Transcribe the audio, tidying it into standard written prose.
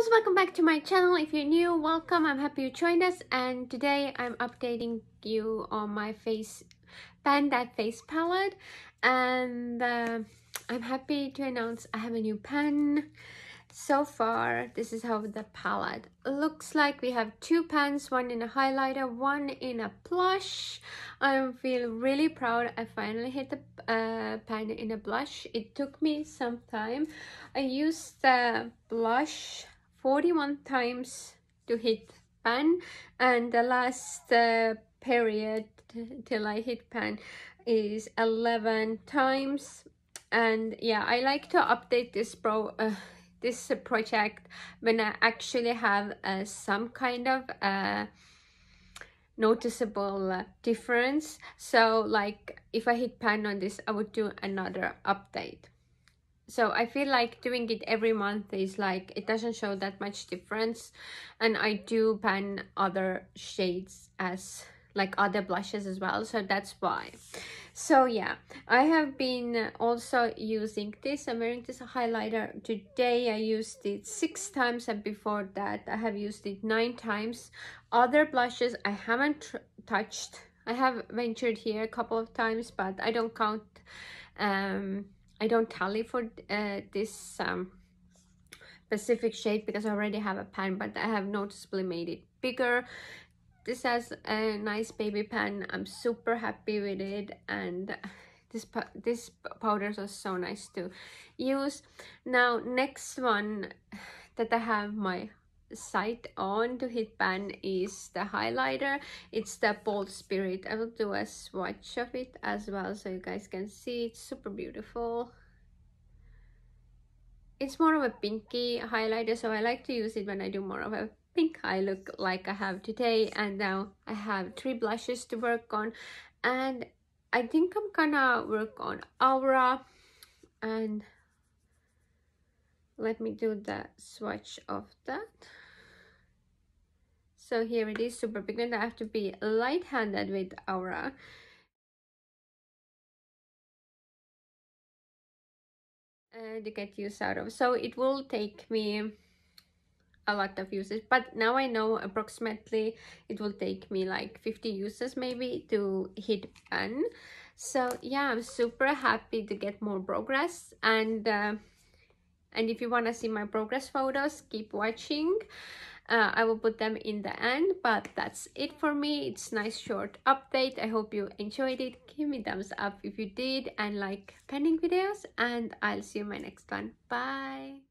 loves, welcome back to my channel. If you're new, welcome. I'm happy you joined us, and today I'm updating you on my face Pandite face palette, and I'm happy to announce I have a new pen. So far this is how the palette looks like. We have two pens, one in a highlighter, one in a blush. I feel really proud I finally hit the pen in a blush. It took me some time. I used the blush 41 times to hit pen, and the last period till I hit pen is 11 times. And yeah, I like to update this this project when I actually have some kind of noticeable difference. So like if I hit pen on this, I would do another update. So I feel like doing it every month is like, it doesn't show that much difference. And I do pen other shades as like other blushes as well, so that's why. So yeah, I have been also using this. I'm wearing this highlighter today. I used it 6 times, and before that I have used it 9 times. Other blushes I haven't touched. I have ventured here a couple of times, but I don't count, I don't tally for this specific shade because I already have a pen, but I have noticeably made it bigger. This has a nice baby pen. I'm super happy with it, and this powders are so nice to use. Now next one that I have my sight on to hit pen is the highlighter. It's the Bold Spirit. I will do a swatch of it as well so you guys can see. It's super beautiful. It's more of a pinky highlighter, so I like to use it when I do more of a pink eye look like I have today. And now I have 3 blushes to work on, and I think I'm gonna work on Aura. And let me do the swatch of that. So here it is, super big, and I have to be light-handed with Aura. To get use out of, so it will take me a lot of uses, but now I know approximately it will take me like 50 uses maybe to hit pen. So yeah, I'm super happy to get more progress, and if you want to see my progress photos, keep watching. I will put them in the end, but that's it for me. It's nice short update. I hope you enjoyed it. Give me thumbs up if you did, and like penning videos, and I'll see you in my next one. Bye.